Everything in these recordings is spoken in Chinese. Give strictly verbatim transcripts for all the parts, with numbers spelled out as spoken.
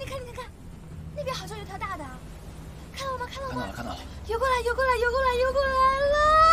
你看，你看，看，那边好像有条大的，看到吗？看到吗？看到了，游过来，游过来，游过来，游过来了！啊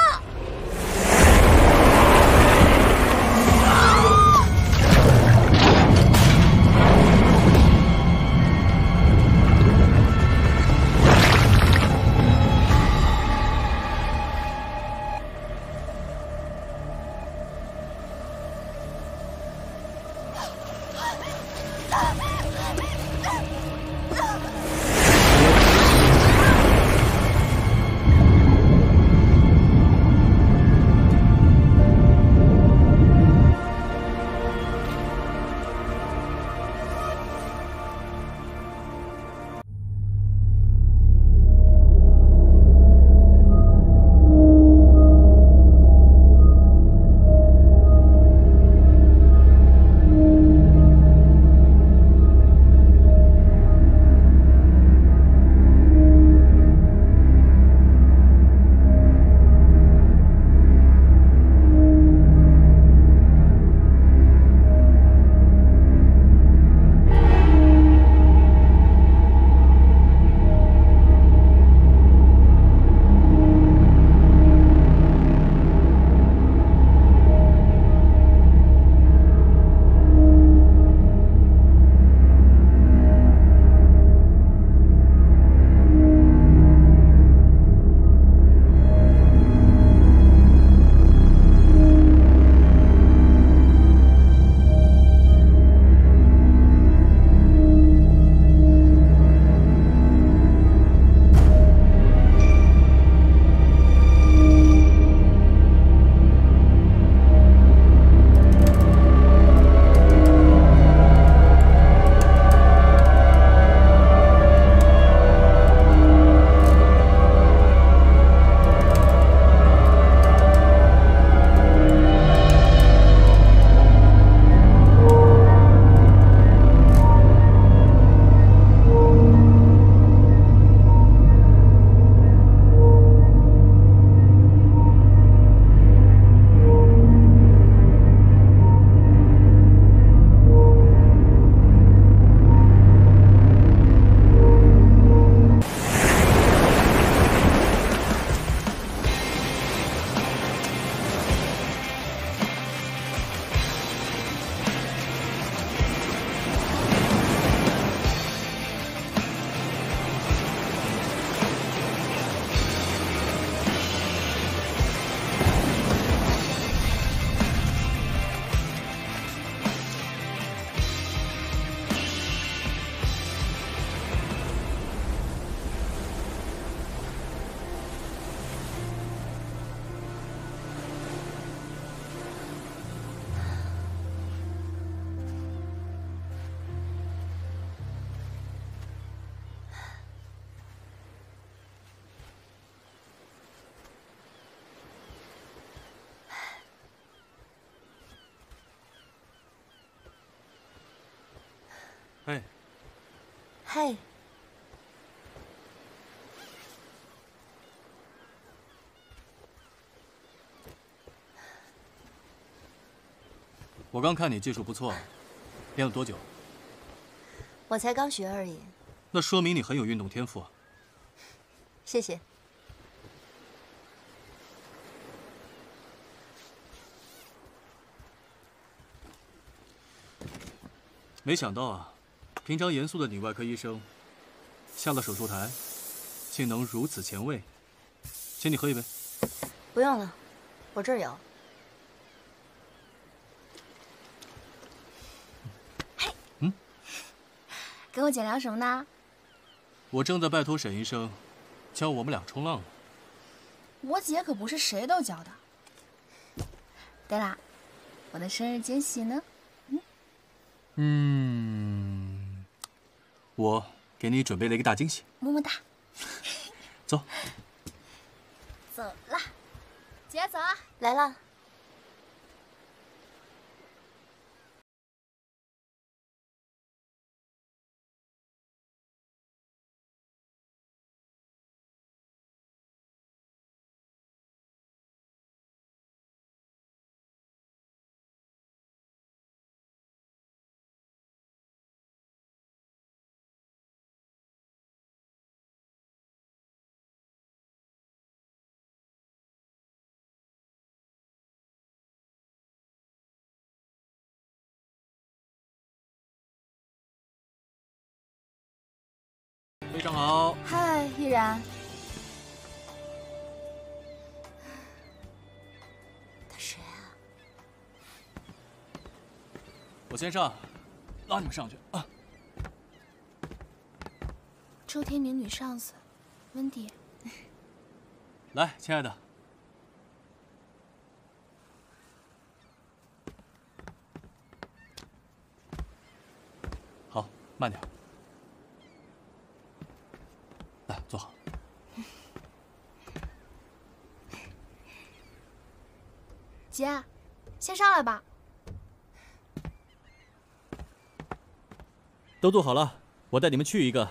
哎，嗨，我刚看你技术不错，练了多久？我才刚学而已。那说明你很有运动天赋啊。谢谢。没想到啊。 平常严肃的女外科医生，下了手术台，竟能如此前卫。请你喝一杯。不用了，我这儿有。嘿，嗯，跟我姐聊什么呢？我正在拜托沈医生教我们俩冲浪呢。我姐可不是谁都教的。对啦，我的生日惊喜呢？嗯。嗯。 我给你准备了一个大惊喜，么么哒！走，走了，姐走，来了。上好。嗨，依然。他谁啊？我先上，拉你们上去啊。周天明女上司，温迪。来，亲爱的。 慢点，来坐好。姐，先上来吧。都做好了，我带你们去一个。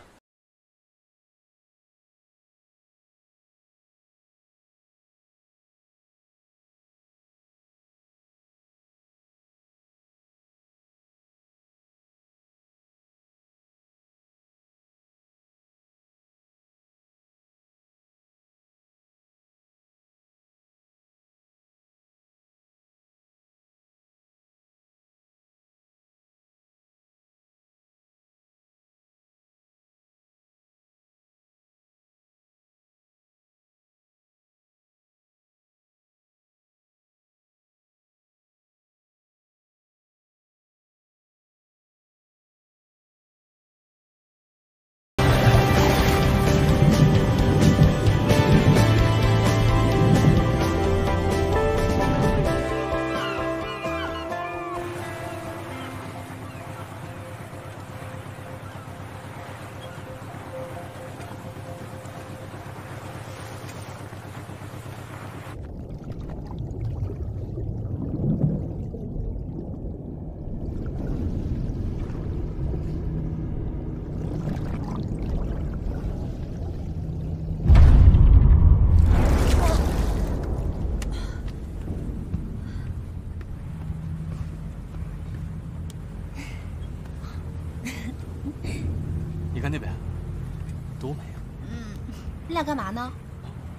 你俩干嘛呢？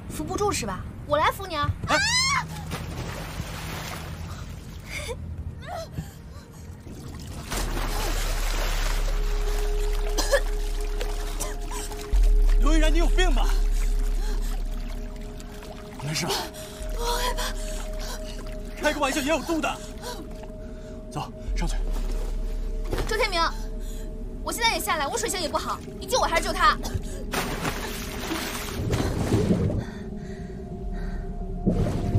扶不住是吧？我来扶你啊！哎、啊刘依然，你有病吧？没事吧？我害怕。开个玩笑也有度的。走，上去。周天明，我现在也下来，我水性也不好，你救我还是救他？ you